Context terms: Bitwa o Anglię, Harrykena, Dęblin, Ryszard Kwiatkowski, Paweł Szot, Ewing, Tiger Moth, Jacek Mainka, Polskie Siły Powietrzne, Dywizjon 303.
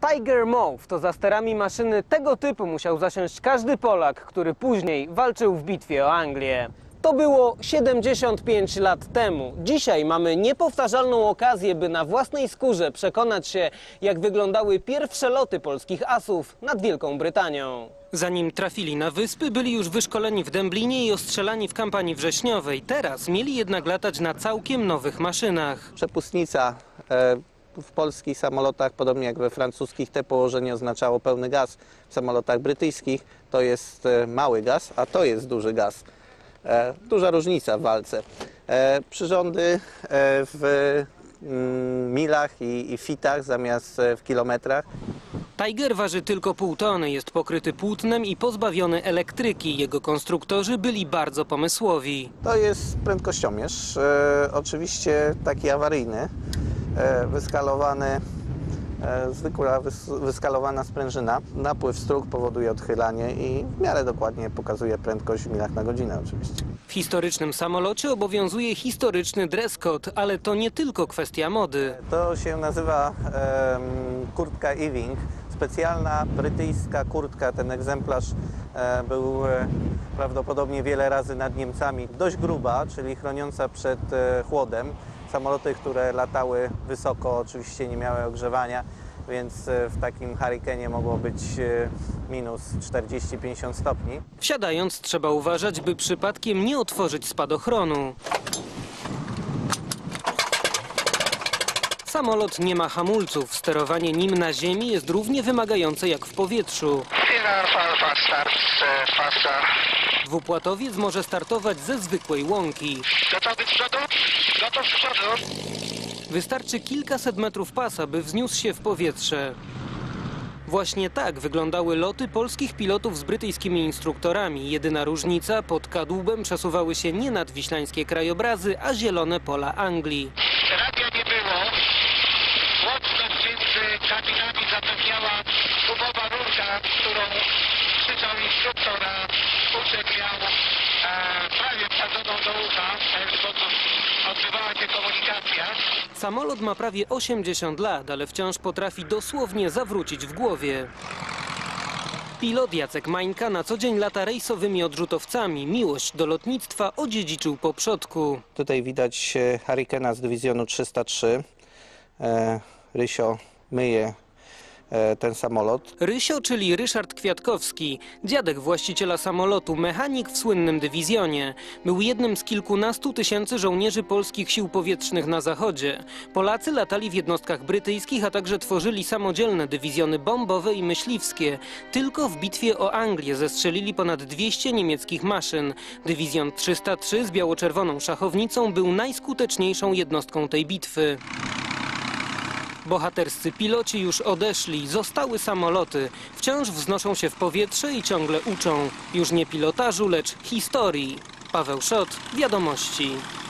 Tiger Moth to za sterami maszyny tego typu musiał zasiąść każdy Polak, który później walczył w bitwie o Anglię. To było 75 lat temu. Dzisiaj mamy niepowtarzalną okazję, by na własnej skórze przekonać się, jak wyglądały pierwsze loty polskich asów nad Wielką Brytanią. Zanim trafili na wyspy, byli już wyszkoleni w Dęblinie i ostrzelani w kampanii wrześniowej. Teraz mieli jednak latać na całkiem nowych maszynach. Przepustnica w polskich samolotach, podobnie jak we francuskich, te położenie oznaczało pełny gaz. W samolotach brytyjskich to jest mały gaz, a to jest duży gaz. Duża różnica w walce. Przyrządy w milach i fitach zamiast w kilometrach. Tiger waży tylko pół tony, jest pokryty płótnem i pozbawiony elektryki. Jego konstruktorzy byli bardzo pomysłowi. To jest prędkościomierz, oczywiście taki awaryjny, wyskalowany, zwykła wyskalowana sprężyna. Napływ strug powoduje odchylanie i w miarę dokładnie pokazuje prędkość w milach na godzinę oczywiście. W historycznym samolocie obowiązuje historyczny dress code, ale to nie tylko kwestia mody. To się nazywa kurtka Ewing. Specjalna brytyjska kurtka, ten egzemplarz był prawdopodobnie wiele razy nad Niemcami. Dość gruba, czyli chroniąca przed chłodem. Samoloty, które latały wysoko, oczywiście nie miały ogrzewania, więc w takim Harrykenie mogło być minus 40-50 stopni. Wsiadając trzeba uważać, by przypadkiem nie otworzyć spadochronu. Samolot nie ma hamulców. Sterowanie nim na ziemi jest równie wymagające jak w powietrzu. Dwupłatowiec może startować ze zwykłej łąki. Wystarczy kilkaset metrów pasa, by wzniósł się w powietrze. Właśnie tak wyglądały loty polskich pilotów z brytyjskimi instruktorami. Jedyna różnica, pod kadłubem przesuwały się nie nadwiślańskie krajobrazy, a zielone pola Anglii. Radia nie było. Łączność między kabinami zapewniała gumowa rurka, którą krzyczał instruktor, a uczeń miał prawie wsadzoną do ucha, w ten sposób odbywała się komunikacja. Samolot ma prawie 80 lat, ale wciąż potrafi dosłownie zawrócić w głowie. Pilot Jacek Mainka na co dzień lata rejsowymi odrzutowcami. Miłość do lotnictwa odziedziczył po przodku. Tutaj widać Harrykena z Dywizjonu 303. Rysio myje ten samolot. Rysio, czyli Ryszard Kwiatkowski, dziadek właściciela samolotu, mechanik w słynnym Dywizjonie. Był jednym z kilkunastu tysięcy żołnierzy polskich sił powietrznych na zachodzie. Polacy latali w jednostkach brytyjskich, a także tworzyli samodzielne dywizjony bombowe i myśliwskie. Tylko w bitwie o Anglię zestrzelili ponad 200 niemieckich maszyn. Dywizjon 303 z biało-czerwoną szachownicą był najskuteczniejszą jednostką tej bitwy. Bohaterscy piloci już odeszli, zostały samoloty. Wciąż wznoszą się w powietrze i ciągle uczą. Już nie pilotażu, lecz historii. Paweł Szot, Wiadomości.